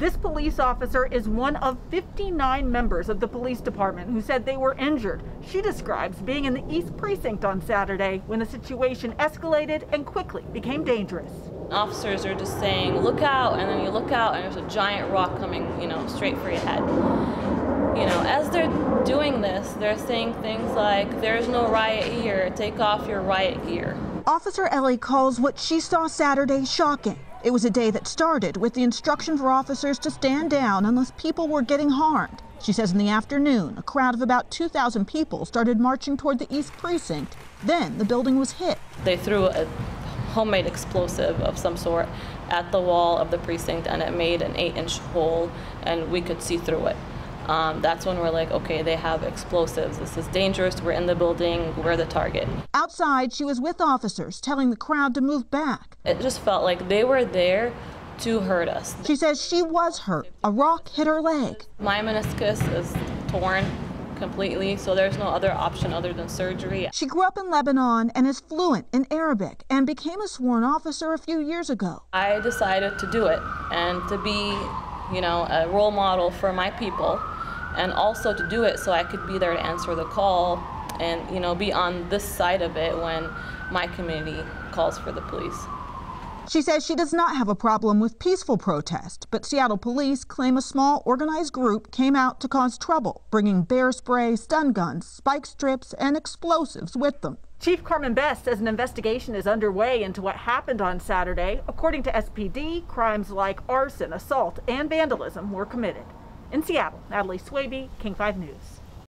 This police officer is one of 59 members of the police department who said they were injured. She describes being in the East Precinct on Saturday when the situation escalated and quickly became dangerous. Officers are just saying, look out, and then you look out and there's a giant rock coming, you know, straight for your head. You know, as they're doing this, they're saying things like, there's no riot here, take off your riot gear. Officer Ellie calls what she saw Saturday shocking. It was a day that started with the instruction for officers to stand down unless people were getting harmed. She says in the afternoon, a crowd of about 2,000 people started marching toward the East Precinct. Then the building was hit. They threw a homemade explosive of some sort at the wall of the precinct, and it made an 8-inch hole, and we could see through it. That's when we're like, okay, they have explosives. This is dangerous. We're in the building. We're the target. Outside, she was with officers telling the crowd to move back. It just felt like they were there to hurt us. She says she was hurt. A rock hit her leg. My meniscus is torn completely, so there's no other option other than surgery. She grew up in Lebanon and is fluent in Arabic and became a sworn officer a few years ago. I decided to do it and to be, you know, a role model for my people, and also to do it so I could be there to answer the call and, you know, be on this side of it when my community calls for the police. She says she does not have a problem with peaceful protest, but Seattle police claim a small organized group came out to cause trouble, bringing bear spray, stun guns, spike strips, and explosives with them. Chief Carmen Best says an investigation is underway into what happened on Saturday. According to SPD, crimes like arson, assault, and vandalism were committed. In Seattle, Natalie Swaby, King 5 News.